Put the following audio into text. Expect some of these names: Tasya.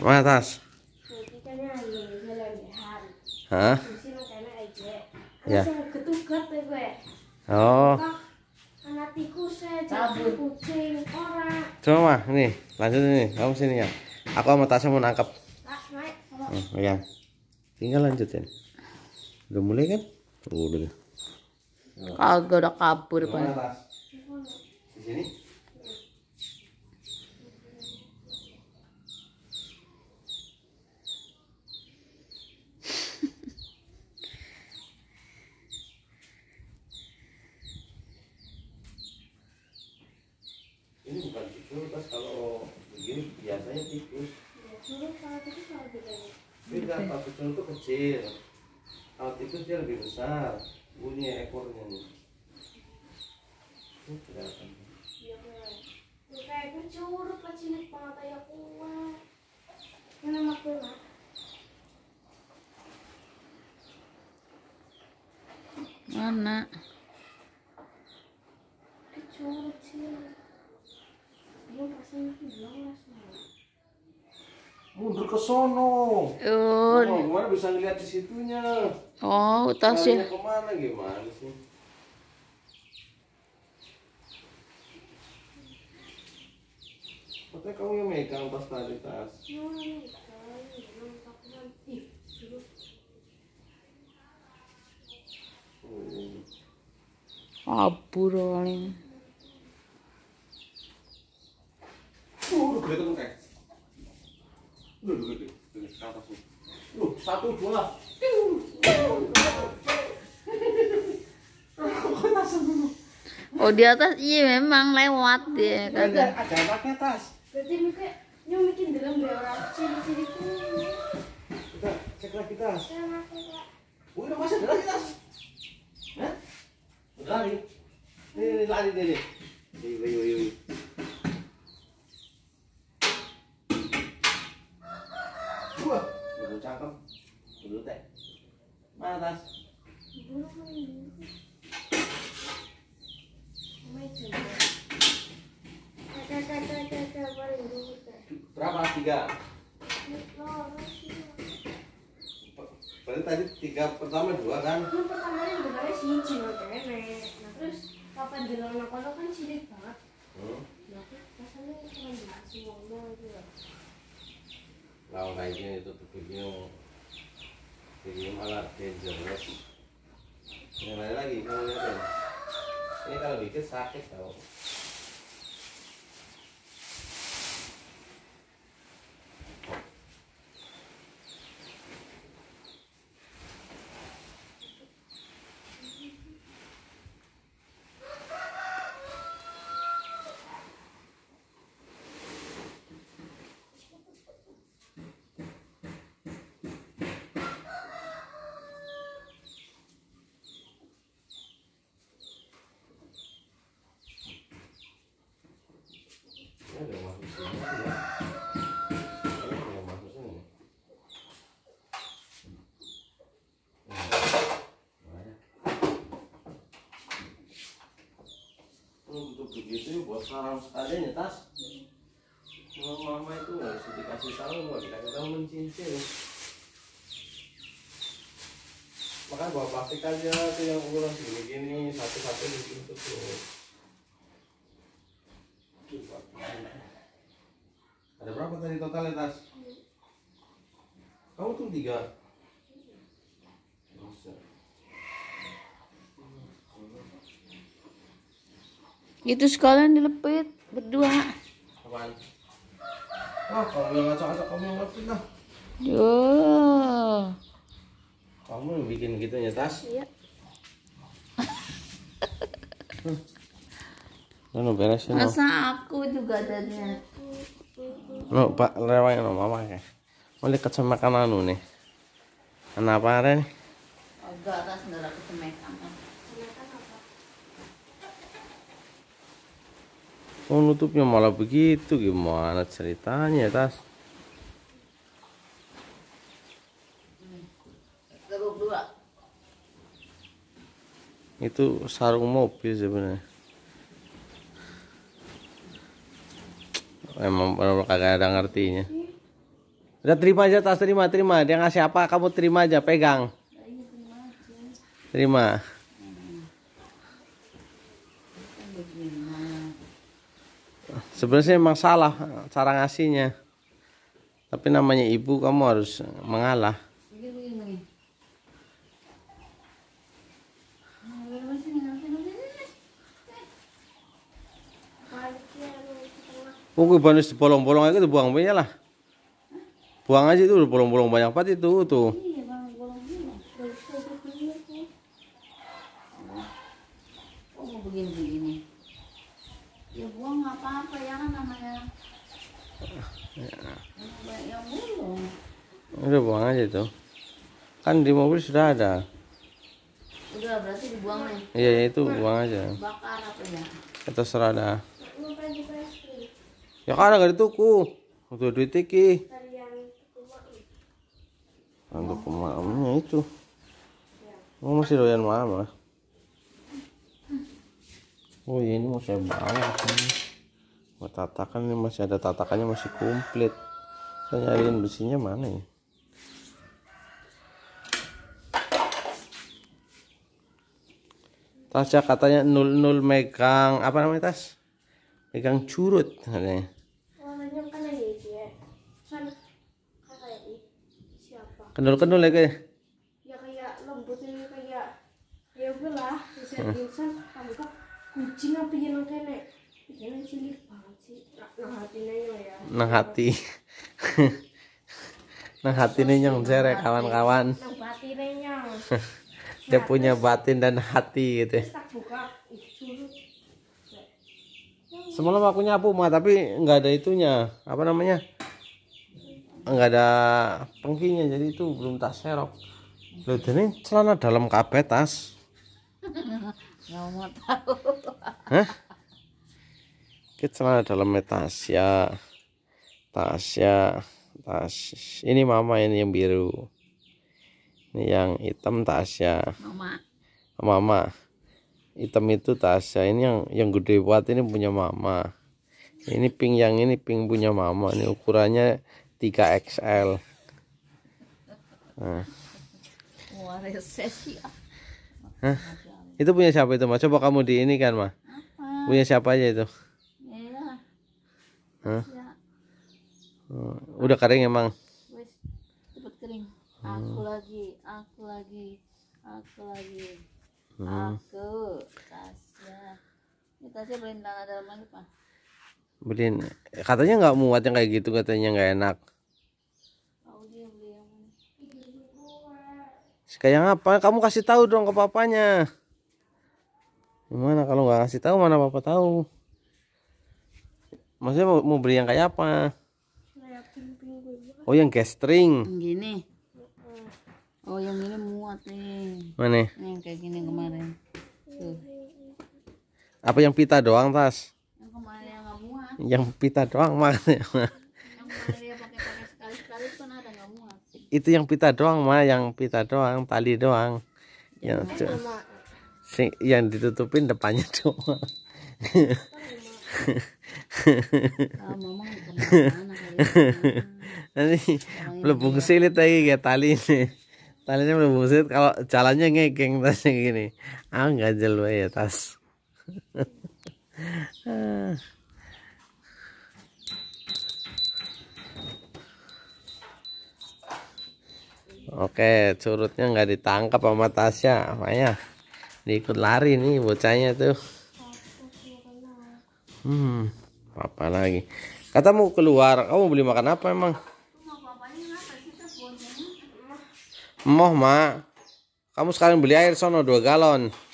Mana Tas? Hah? Ya. Oh. Coba mah, nih lanjut nih, kamu sini ya. Aku sama Tasya mau nangkap. Iya. Tinggal lanjutin. Udah mulai kan? Udah. Kagak udah kabur banget. Di sini. Ini bukan tikus, pas kalau begini biasanya tikus. Tikus kalau tikus kalau beda. Beda, tikus itu kecil. Kalau tikus dia lebih besar. Bunyi ekornya nih. Itu kelihatan. Iya benar. Kayak itu curut pas ini pengataya kuat. Ini makin lah. Mana? Curut sih. Mundur ke sono. Gimana bisa ngeliat di situnya? Oh, Tasya. Kemana gimana sih? Katanya kamu yang megang pas tadi Tas. Kabur orang. Satu dua. Oh di atas iya memang lewat dia kan. Ada anaknya Tas. Berarti mikir nyumikin dalam orang ciri-ciri itu. Kita cek lagi Tas. Udah masih ada lagi Tas. Hah? Udah lari. Ini lari deh. Yoi. Cakep dulu teh mana Tas? Berapa? 3. Berarti tadi 3 pertama 2 kan? Pertama yang benernya sinci nenek. Nah terus kapan jalan kono kan sidik banget. Nah rasanya cuma dikasih ngomong gitu ya. Kalau kayaknya itu video malah dangerous. Yang lain lagi kamu lihat ya. Ini kalau dikit sakit tau. Begitu buat sarang sekalian ya Tas. Mama itu harus dikasih tahu kalau dikasih tahu mencincin. Makanya bawa plastik aja tuh yang ukuran segini-gini satu-satu dibentuk tuh. Ada berapa tadi totalnya Tas? Kamu tuh 3. Itu sekalian dilepit berdua. Apaan? Oh, kalau yang acak-acak kamu yang lepit lah. Duh. Kamu yang bikin gitu ya Tas? Iya. Lo beresin lo. Masa aku juga adanya. Lo pak lewat sama mama ya. Mau dekat sama kanan lo nih. Kenapa Ren? Agak Tas nggak aku sama kanan. Oh nutupnya malah begitu, gimana ceritanya Tas? Geruk 2. Itu sarung mobil sebenarnya. Emang benar-benar kagak ada ngertinya. Udah terima aja Tas, terima. Dia ngasih apa kamu terima aja, pegang. Terima. Sebenarnya emang salah cara ngasihnya. Tapi namanya ibu, kamu harus mengalah. Mungkin banus bolong-bolong aja tuh, buang punya lah. Buang aja itu bolong-bolong banyak banget itu tuh. Oh, begini-begini. Ya buang nggak apa-apa ya kan namanya. Ya bolong. Udah buang aja tuh. Kan di mobil sudah ada. Udah berarti dibuang nih. Iya itu buang aja. Bakar apa ya? Atau serada. Ya kan nggak dituku. Untuk duit iki. Untuk mamanya itu, oh masih doyan mama. Oh ini mau saya bawa, buat tatakan ini masih ada tatakannya masih komplit. Saya nyariin besinya mana ya? Tasya katanya 00 megang apa namanya Tas? Megang curut katanya. Kendul-kendul ya kayak? Ya kayak lembutnya kayak ya belah insan kamu kucing apa yang kene ini cilik banget sih nang hatine ya nang hatine nyong jere kawan-kawan nang batine nyong dia punya batin dan hati gitu. Semalam aku nyapu mah tapi nggak ada itunya apa namanya, nggak ada pengkinya jadi itu belum Tas serok. Loh ini celana dalam kabeh Tas. Nggak mau tahu. Hah? Ke celana dalam Tasya. Tasya. Tas. Ini mama ini yang biru. Ini yang hitam Tasya. Mama. Mama. Hitam itu Tasya. Ini yang gede buat ini punya mama. Ini pink yang ini pink punya mama. Ini ukurannya 3XL. Nah. Hah? Itu punya siapa itu Ma? Coba kamu di ini kan Ma. Apa? Punya siapa aja itu? Ya. Hah? Ya. Udah kering emang. Cepet kering. Aku lagi. Aku Tasya. Ini Tasya beliin tanah dalam lagi Pak. Beliin katanya nggak muat yang kayak gitu, katanya nggak enak. Kayak apa? Kamu kasih tahu dong ke papanya. Gimana kalau nggak kasih tahu, mana papa tahu? Maksudnya mau beli yang kayak apa? Oh yang gastring. Gini. Oh yang ini muat nih. Mana? Yang kayak gini kemarin. Tuh. Apa yang pita doang Tas? Yang pita doang makanya. Itu yang pita doang mah, yang pita doang, tali doang. Yang yang ditutupin depannya doang. Nanti melebung silit lagi kayak tali ini. Talinya melebung silit kalau jalannya ngegeng Tasnya gini. Ah nggak jelas ya Tas. Oke, curutnya nggak ditangkap sama Tasya, makanya diikut lari nih bocahnya tuh. Apa lagi? Kata mau keluar, kamu beli makan apa emang? Moh, Ma. Kamu sekarang beli air sono 2 galon.